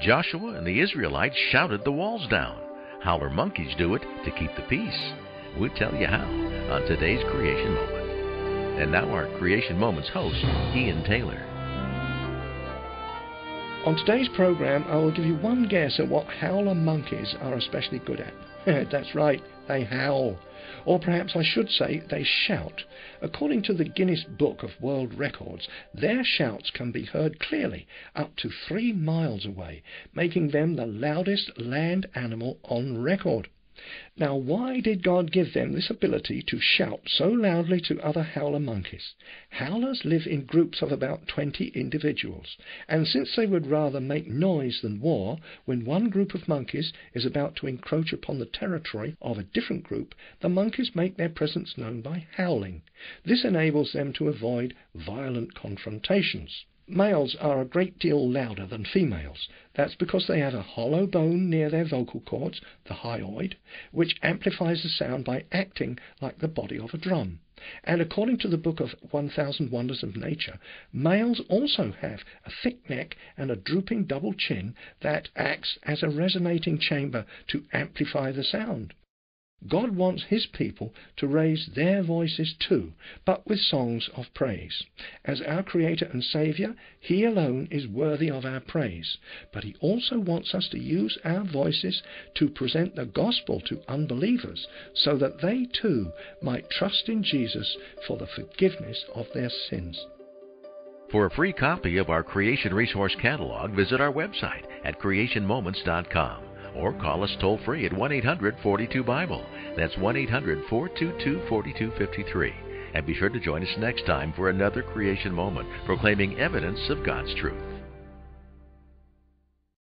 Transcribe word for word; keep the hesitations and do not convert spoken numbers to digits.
Joshua and the Israelites shouted the walls down. Howler monkeys do it to keep the peace. We'll tell you how on today's Creation Moment. And now our Creation Moments host, Ian Taylor. On today's program, I will give you one guess at what howler monkeys are especially good at. That's right, they howl. Or perhaps I should say they shout. According to the Guinness Book of World Records, their shouts can be heard clearly up to three miles away, making them the loudest land animal on record. Now, why did God give them this ability to shout so loudly to other howler monkeys? Howlers live in groups of about twenty individuals, and since they would rather make noise than war, when one group of monkeys is about to encroach upon the territory of a different group, the monkeys make their presence known by howling. This enables them to avoid violent confrontations. Males are a great deal louder than females. That's because they have a hollow bone near their vocal cords, the hyoid, which amplifies the sound by acting like the body of a drum. And according to the book of one thousand Wonders of Nature, males also have a thick neck and a drooping double chin that acts as a resonating chamber to amplify the sound. God wants his people to raise their voices too, but with songs of praise. As our Creator and Saviour, he alone is worthy of our praise. But he also wants us to use our voices to present the gospel to unbelievers, so that they too might trust in Jesus for the forgiveness of their sins. For a free copy of our Creation Resource Catalog, visit our website at creation moments dot com. Or call us toll-free at one eight hundred forty-two Bible. That's one eight hundred four two two four two five three. And be sure to join us next time for another Creation Moment, proclaiming evidence of God's truth.